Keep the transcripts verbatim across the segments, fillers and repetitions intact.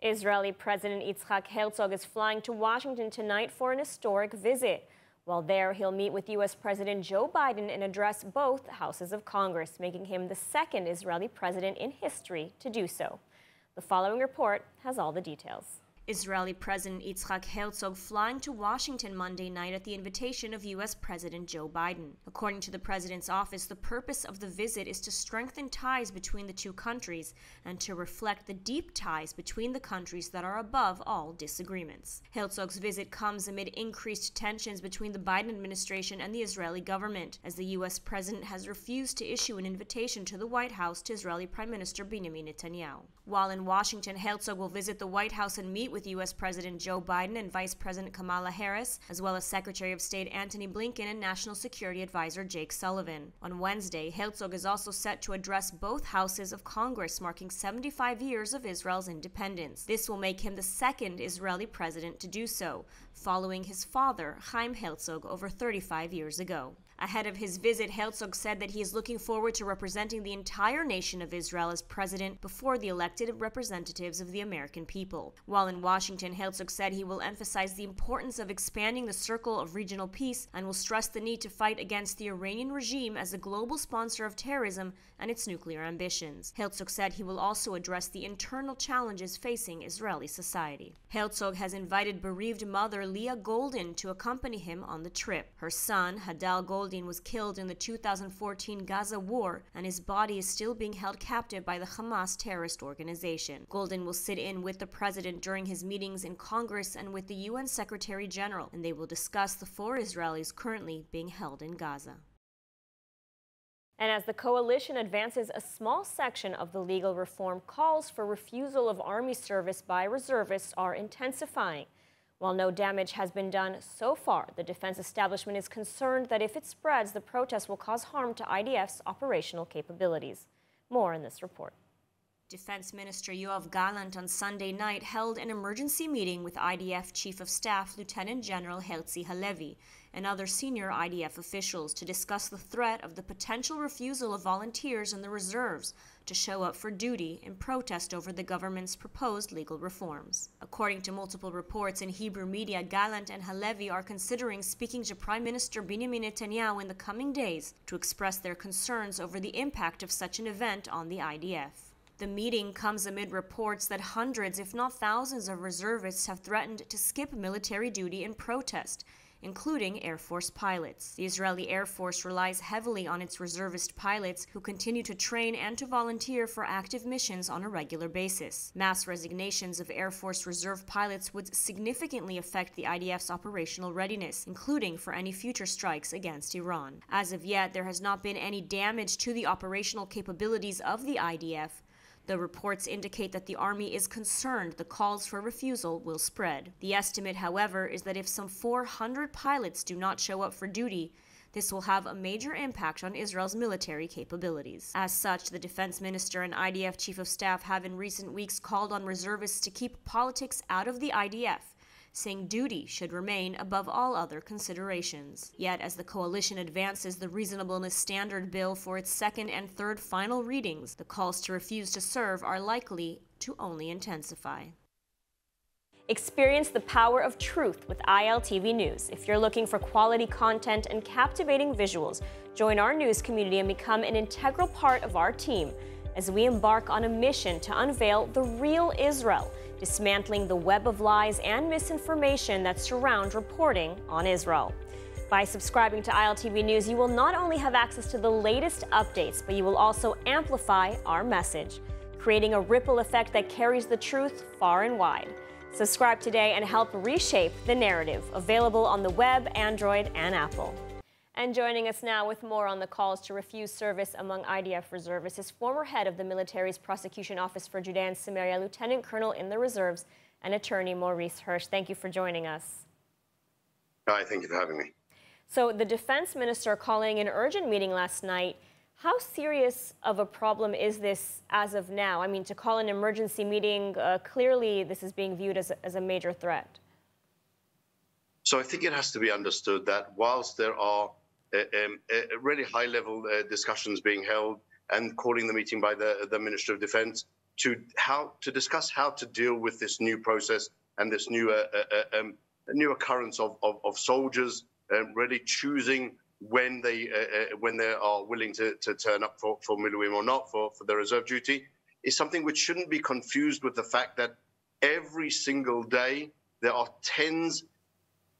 Israeli President Isaac Herzog is flying to Washington tonight for an historic visit. While there, he'll meet with U S President Joe Biden and address both houses of Congress, making him the second Israeli president in history to do so. The following report has all the details. Israeli President Isaac Herzog flying to Washington Monday night at the invitation of U S President Joe Biden. According to the president's office, the purpose of the visit is to strengthen ties between the two countries and to reflect the deep ties between the countries that are above all disagreements. Herzog's visit comes amid increased tensions between the Biden administration and the Israeli government, as the U S president has refused to issue an invitation to the White House to Israeli Prime Minister Benjamin Netanyahu. While in Washington, Herzog will visit the White House and meet with with U S President Joe Biden and Vice President Kamala Harris, as well as Secretary of State Antony Blinken and National Security Advisor Jake Sullivan. On Wednesday, Herzog is also set to address both houses of Congress, marking seventy-five years of Israel's independence. This will make him the second Israeli president to do so, following his father, Chaim Herzog, over thirty-five years ago. Ahead of his visit, Herzog said that he is looking forward to representing the entire nation of Israel as president before the elected representatives of the American people. While in Washington, Herzog said he will emphasize the importance of expanding the circle of regional peace and will stress the need to fight against the Iranian regime as a global sponsor of terrorism and its nuclear ambitions. Herzog said he will also address the internal challenges facing Israeli society. Herzog has invited bereaved mother Leah Goldin to accompany him on the trip. Her son, Hadar Goldin, was killed in the two thousand fourteen Gaza war, and his body is still being held captive by the Hamas terrorist organization. Goldin will sit in with the president during his meetings in Congress and with the U N Secretary General, and they will discuss the four Israelis currently being held in Gaza. And as the coalition advances, a small section of the legal reform calls for refusal of army service by reservists are intensifying. While no damage has been done so far, the defense establishment is concerned that if it spreads, the protest will cause harm to I D F's operational capabilities. More in this report. Defense Minister Yoav Galant on Sunday night held an emergency meeting with I D F Chief of Staff Lieutenant General Herzl Halevi and other senior I D F officials to discuss the threat of the potential refusal of volunteers in the reserves to show up for duty in protest over the government's proposed legal reforms. According to multiple reports in Hebrew media, Galant and Halevi are considering speaking to Prime Minister Benjamin Netanyahu in the coming days to express their concerns over the impact of such an event on the I D F. The meeting comes amid reports that hundreds, if not thousands, of reservists have threatened to skip military duty in protest, including Air Force pilots. The Israeli Air Force relies heavily on its reservist pilots, who continue to train and to volunteer for active missions on a regular basis. Mass resignations of Air Force reserve pilots would significantly affect the I D F's operational readiness, including for any future strikes against Iran. As of yet, there has not been any damage to the operational capabilities of the I D F. The reports indicate that the Army is concerned the calls for refusal will spread. The estimate, however, is that if some four hundred pilots do not show up for duty, this will have a major impact on Israel's military capabilities. As such, the defense minister and I D F chief of staff have in recent weeks called on reservists to keep politics out of the I D F, saying duty should remain above all other considerations. Yet, as the coalition advances the reasonableness standard bill for its second and third final readings, the calls to refuse to serve are likely to only intensify. Experience the power of truth with I L T V News. If you're looking for quality content and captivating visuals, join our news community and become an integral part of our team as we embark on a mission to unveil the real Israel, dismantling the web of lies and misinformation that surround reporting on Israel. By subscribing to I L T V News, you will not only have access to the latest updates, but you will also amplify our message, creating a ripple effect that carries the truth far and wide. Subscribe today and help reshape the narrative, available on the web, Android, and Apple. And joining us now with more on the calls to refuse service among I D F reservists is former head of the military's Prosecution Office for Judea and Samaria, Lieutenant Colonel in the Reserves, and attorney Maurice Hirsch. Thank you for joining us. Hi, thank you for having me. So the defense minister calling an urgent meeting last night. How serious of a problem is this as of now? I mean, to call an emergency meeting, uh, clearly this is being viewed as, as a major threat. So I think it has to be understood that whilst there are Uh, um, uh, really high-level uh, discussions being held and calling the meeting by the, the Minister of Defense to how to discuss how to deal with this new process and this new uh, uh, um, new occurrence of of, of soldiers um, really choosing when they uh, uh, when they are willing to, to turn up for for Miluim or not for for their reserve duty, is something which shouldn't be confused with the fact that every single day there are tens,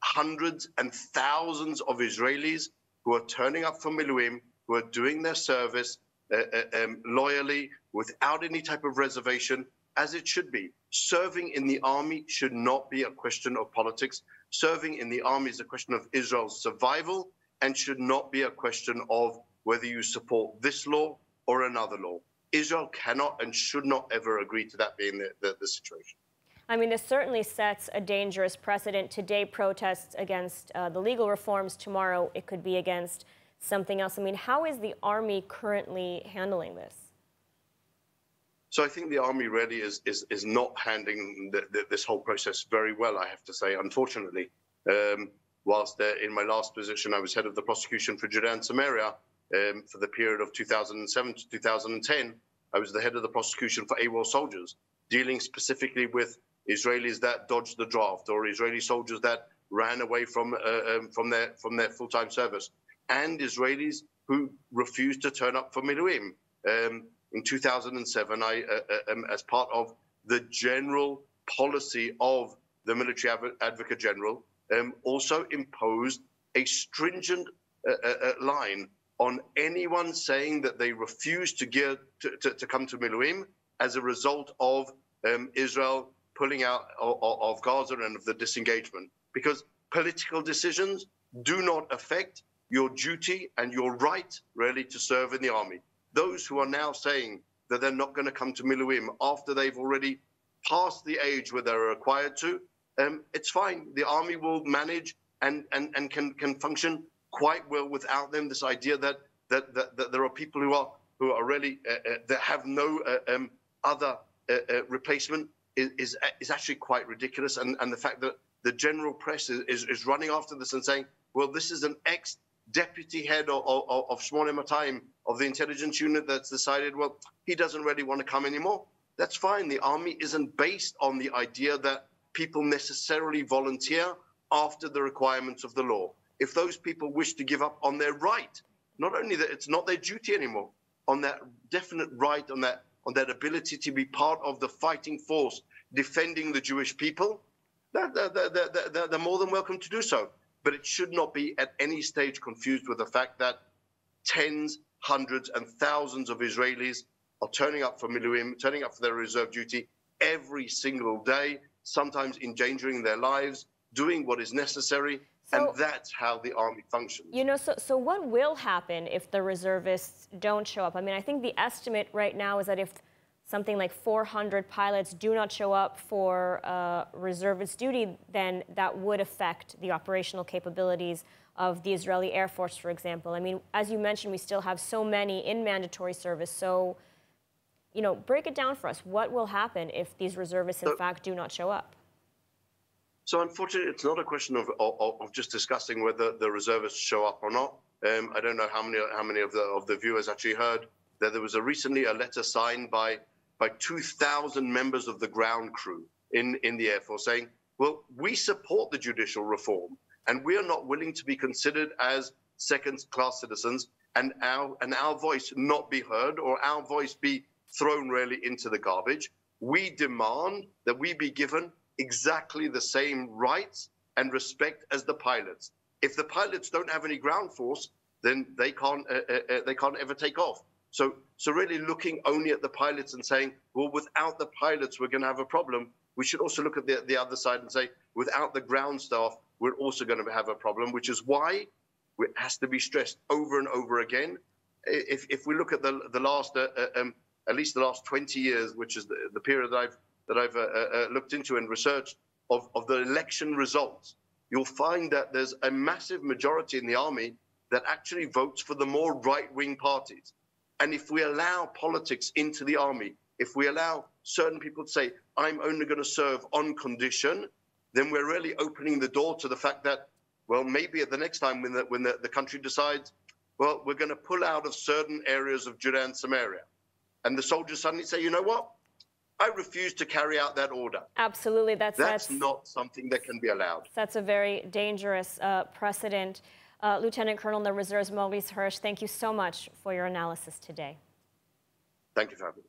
hundreds, and thousands of Israelis who are turning up for Miluim, who are doing their service uh, uh, um, loyally, without any type of reservation, as it should be. Serving in the army should not be a question of politics. Serving in the army is a question of Israel's survival and should not be a question of whether you support this law or another law. Israel cannot and should not ever agree to that being the, the, the situation. I mean, this certainly sets a dangerous precedent. Today, protests against uh, the legal reforms. Tomorrow, it could be against something else. I mean, how is the army currently handling this? So I think the army really is is, is not handling the, the, this whole process very well, I have to say, unfortunately. Um, whilst uh, in my last position, I was head of the prosecution for Judea and Samaria um, for the period of two thousand seven to two thousand ten. I was the head of the prosecution for AWOL soldiers, dealing specifically with Israelis that dodged the draft or Israeli soldiers that ran away from uh, um, from their from their full-time service, and Israelis who refused to turn up for Miluim. Um, in two thousand seven, I, uh, um, as part of the general policy of the military adv advocate general, um, also imposed a stringent uh, uh, line on anyone saying that they refuse to, get, to, to, to come to Miluim as a result of um, Israel pulling out of, of Gaza and of the disengagement, because political decisions do not affect your duty and your right, really, to serve in the army. Those who are now saying that they're not going to come to Miluim after they've already passed the age where they're required to, um, it's fine. The army will manage and, and, and can, can function quite well without them. This idea that that, that, that there are people who are who are really uh, uh, that have no uh, um, other uh, uh, replacement is, is is actually quite ridiculous. And, and the fact that the general press is, is, is running after this and saying, well, this is an ex deputy head of, of, of Shmone Mataim of the intelligence unit that's decided, well, he doesn't really want to come anymore. That's fine. The army isn't based on the idea that people necessarily volunteer after the requirements of the law. If those people wish to give up on their right, not only that it's not their duty anymore, on that definite right, on that on that ability to be part of the fighting force defending the Jewish people, they're, they're, they're, they're, they're more than welcome to do so. But it should not be at any stage confused with the fact that tens, hundreds, and thousands of Israelis are turning up for Miluim, turning up for their reserve duty every single day, sometimes endangering their lives, doing what is necessary, so, and that's how the army functions. You know, so, so what will happen if the reservists don't show up? I mean, I think the estimate right now is that if something like four hundred pilots do not show up for uh, reservist duty, then that would affect the operational capabilities of the Israeli Air Force, for example. I mean, as you mentioned, we still have so many in mandatory service. So, you know, break it down for us. What will happen if these reservists, in so, fact, do not show up? So, unfortunately, it's not a question of, of, of just discussing whether the reservists show up or not. Um, I don't know how many, how many of, the, of the viewers actually heard that there was a recently a letter signed by by two thousand members of the ground crew in, in the Air Force saying, well, we support the judicial reform, and we are not willing to be considered as second-class citizens and our, and our voice not be heard or our voice be thrown really into the garbage. We demand that we be given exactly the same rights and respect as the pilots. If the pilots don't have any ground force, then they can't, uh, uh, they can't ever take off. So, so really looking only at the pilots and saying, well, without the pilots, we're going to have a problem. We should also look at the, the other side and say, without the ground staff, we're also going to have a problem, which is why it has to be stressed over and over again. If, if we look at the, the last, uh, um, at least the last twenty years, which is the, the period that I've, that I've uh, uh, looked into and researched of, of the election results, you'll find that there's a massive majority in the army that actually votes for the more right-wing parties. And if we allow politics into the army, if we allow certain people to say, I'm only going to serve on condition, then we're really opening the door to the fact that, well, maybe at the next time when the, when the, the country decides, well, we're going to pull out of certain areas of Judea and Samaria. And the soldiers suddenly say, you know what? I refuse to carry out that order. Absolutely. That's, that's, that's not something that can be allowed. That's a very dangerous uh, precedent. Uh, Lieutenant Colonel in the Reserves Maurice Hirsch, thank you so much for your analysis today. Thank you for having me.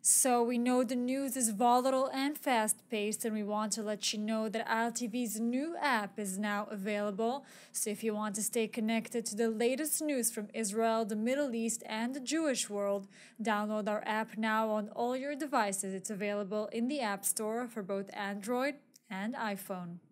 So we know the news is volatile and fast-paced, and we want to let you know that I L T V's new app is now available. So if you want to stay connected to the latest news from Israel, the Middle East, and the Jewish world, download our app now on all your devices. It's available in the App Store for both Android and iPhone.